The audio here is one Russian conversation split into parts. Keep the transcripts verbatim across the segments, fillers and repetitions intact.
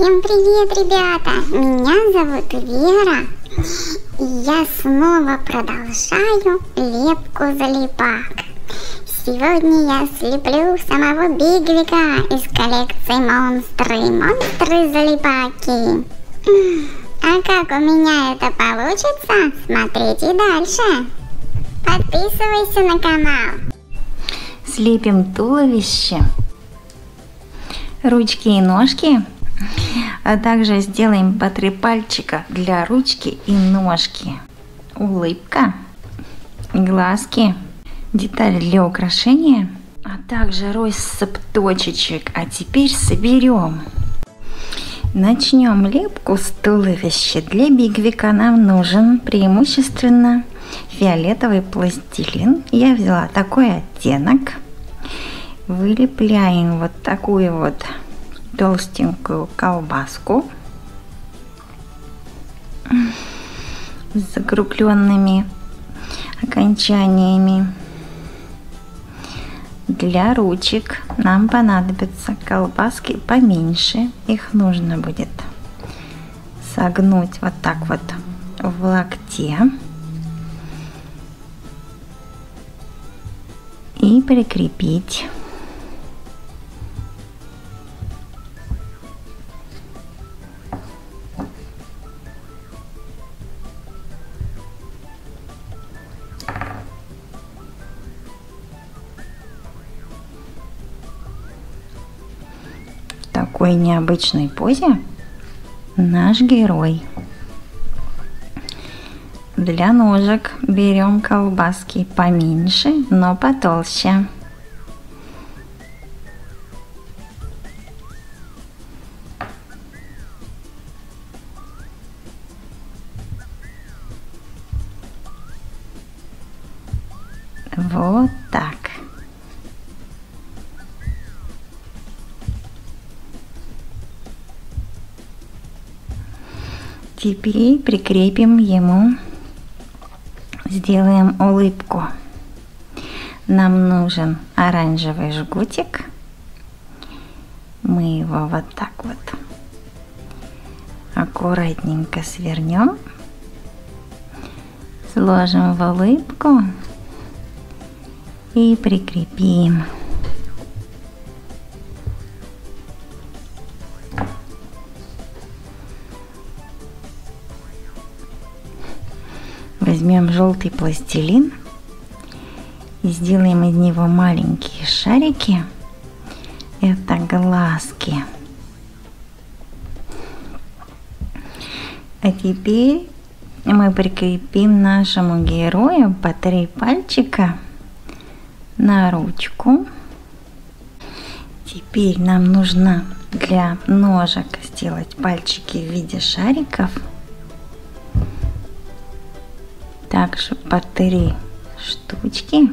Всем привет, ребята! Меня зовут Вера, и я снова продолжаю лепку залипак. Сегодня я слеплю самого Бигвига из коллекции «Монстры». Монстры залипаки. А как у меня это получится, смотрите дальше. Подписывайся на канал. Слепим туловище, ручки и ножки. А также сделаем по три пальчика для ручки и ножки. Улыбка, глазки, детали для украшения, а также россыпь точечек. А теперь соберем. Начнем лепку с туловища. Для бигвика нам нужен преимущественно фиолетовый пластилин. Я взяла такой оттенок. Вылепляем вот такую вот толстенькую колбаску с закругленными окончаниями. Для ручек нам понадобятся колбаски поменьше. Их нужно будет согнуть вот так вот в локте и прикрепить. В такой необычной позе наш герой. Для ножек берем колбаски поменьше, но потолще. Вот так. Теперь прикрепим ему, сделаем улыбку. Нам нужен оранжевый жгутик. Мы его вот так вот аккуратненько свернем, сложим в улыбку и прикрепим. Возьмем желтый пластилин и сделаем из него маленькие шарики. Это глазки. А теперь мы прикрепим нашему герою по три пальчика на ручку. Теперь нам нужно для ножек сделать пальчики в виде шариков. Также по три штучки.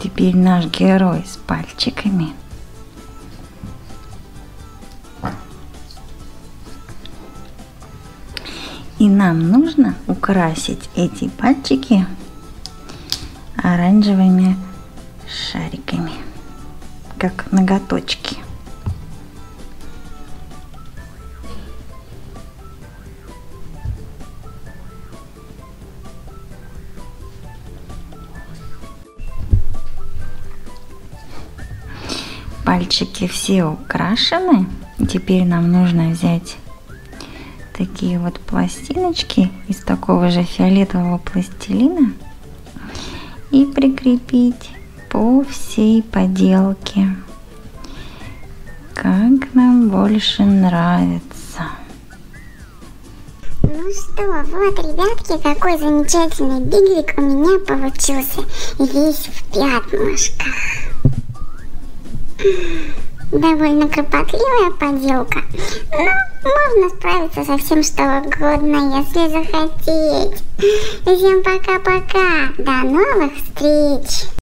Теперь наш герой с пальчиками. И нам нужно украсить эти пальчики оранжевыми шариками, как ноготочки. Пальчики все украшены. Теперь нам нужно взять такие вот пластиночки из такого же фиолетового пластилина и прикрепить по всей поделке, как нам больше нравится. Ну что, вот, ребятки, какой замечательный бигвиг у меня получился, весь в пятнышках. Довольно кропотливая поделка, но можно справиться со всем, что угодно, если захотеть. Всем пока-пока, до новых встреч!